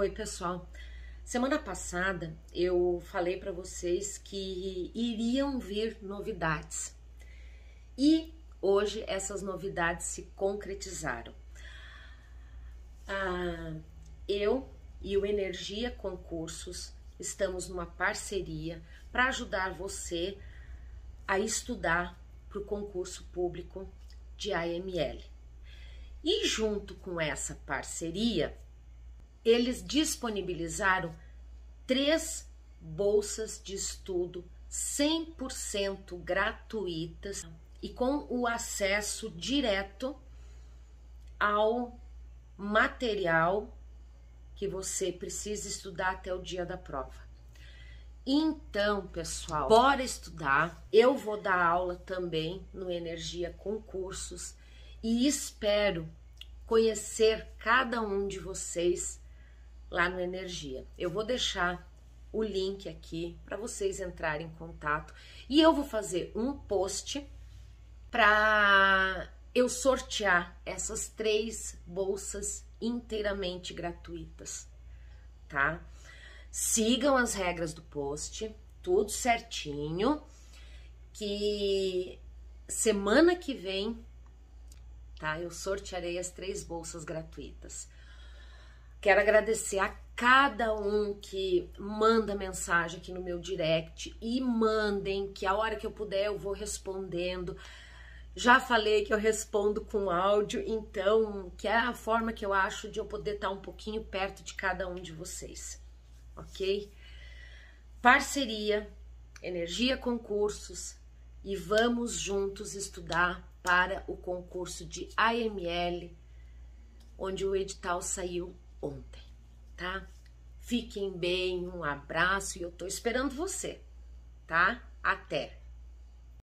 Oi, pessoal. Semana passada eu falei para vocês que iriam vir novidades e hoje essas novidades se concretizaram. Eu e o Energia Concursos estamos numa parceria para ajudar você a estudar para o concurso público de AML. E junto com essa parceria, eles disponibilizaram 3 bolsas de estudo 100% gratuitas e com o acesso direto ao material que você precisa estudar até o dia da prova. Então, pessoal, bora estudar. Eu vou dar aula também no Energia Concursos e espero conhecer cada um de vocês lá no Energia. Eu vou deixar o link aqui para vocês entrarem em contato e eu vou fazer um post para eu sortear essas 3 bolsas inteiramente gratuitas, tá? Sigam as regras do post, tudo certinho, que semana que vem, tá? Eu sortearei as 3 bolsas gratuitas. Quero agradecer a cada um que manda mensagem aqui no meu direct e mandem, que a hora que eu puder eu vou respondendo. Já falei que eu respondo com áudio, então que é a forma que eu acho de eu poder estar um pouquinho perto de cada um de vocês, ok? Parceria, Energia Concursos e vamos juntos estudar para o concurso de AML, onde o edital saiu ontem, tá? Fiquem bem, um abraço e eu tô esperando você, tá? Até!